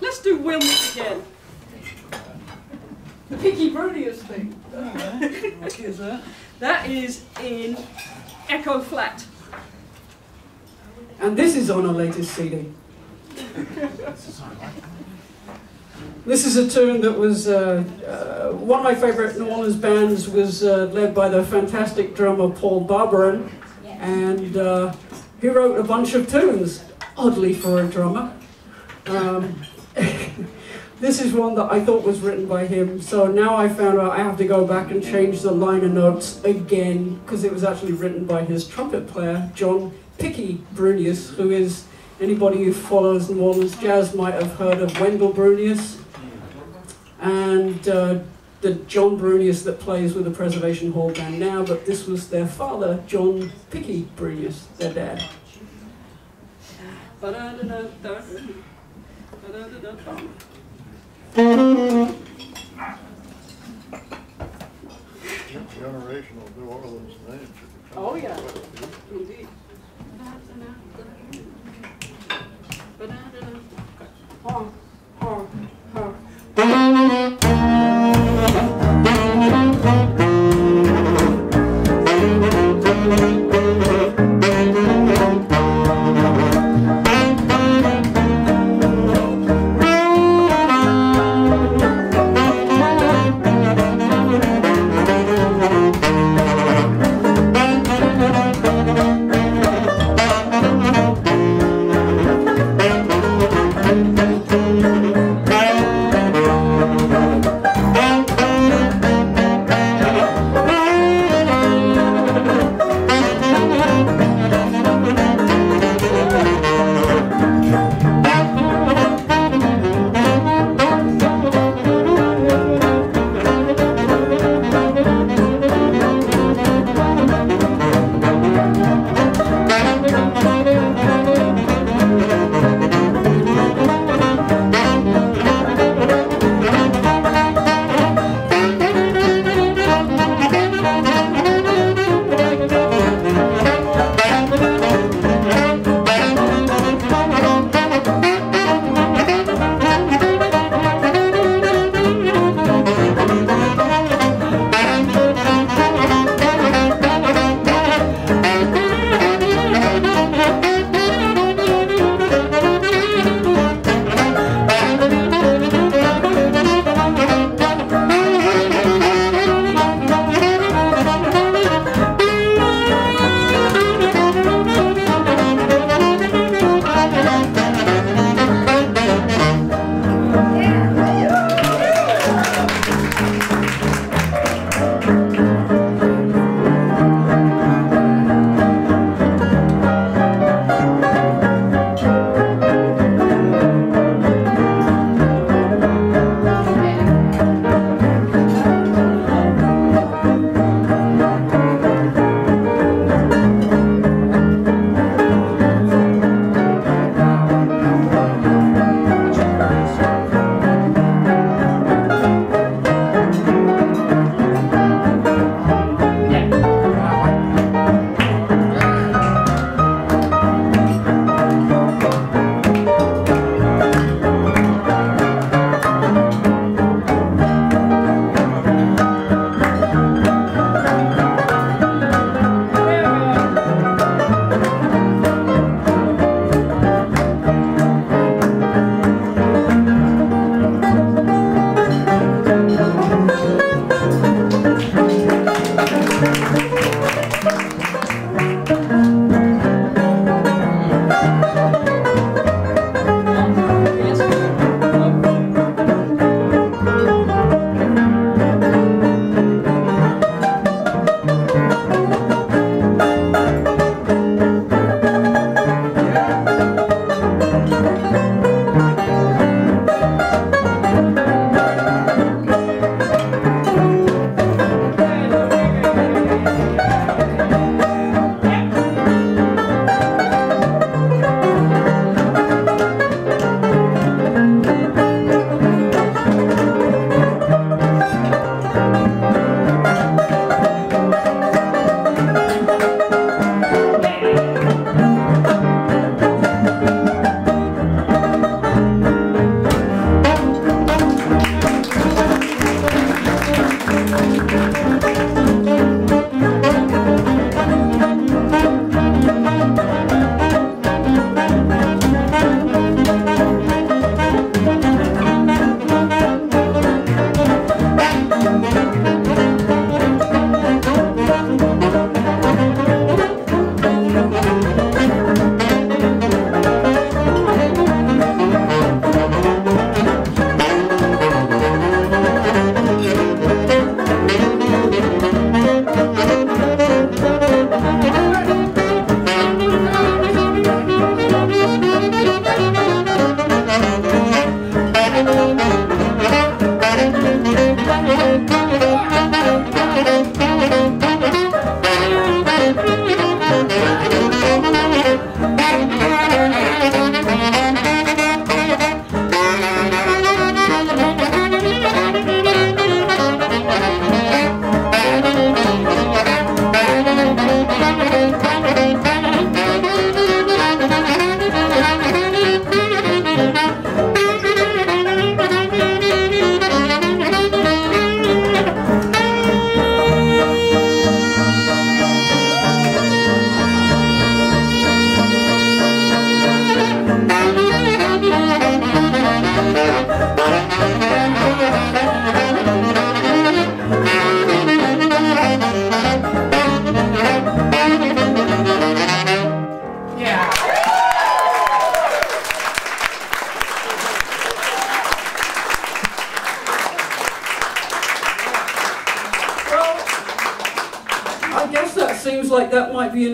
Let's do Wilmot again. The Picky Brunius thing. All right. What is that? That is in Echo Flat. And this is on our latest CD. This is a tune that was one of my favourite New Orleans bands was led by the fantastic drummer Paul Barberin, and he wrote a bunch of tunes, oddly for a drummer. This is one that I thought was written by him, so now I found out I have to go back and change the liner notes again, because it was actually written by his trumpet player, John Picky Brunius, who is, anybody who follows New Orleans jazz might have heard of Wendell Brunius, and the John Brunius that plays with the Preservation Hall band now, but this was their father, John Picky Brunius, their dad. Generational New Orleans names. Oh yeah, indeed. Oh, oh, oh.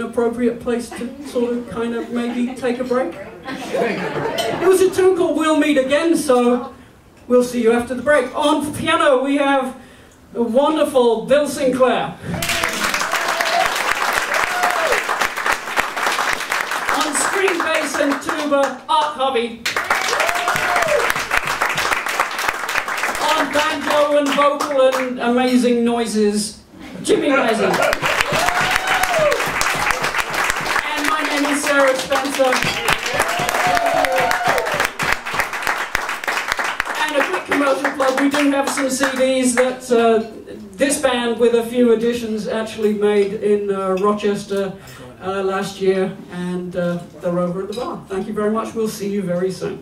Appropriate place to sort of kind of maybe take a break. It was a tune called We'll Meet Again, so we'll see you after the break. On piano we have the wonderful Bill Sinclair. On string bass and tuba, Art Hovey. On banjo and vocal and amazing noises, Jimmy Mazzy. Sarah Spencer. And a quick commercial plug, we do have some CDs that this band with a few additions actually made in Rochester last year, and they're over at the bar. Thank you very much, we'll see you very soon.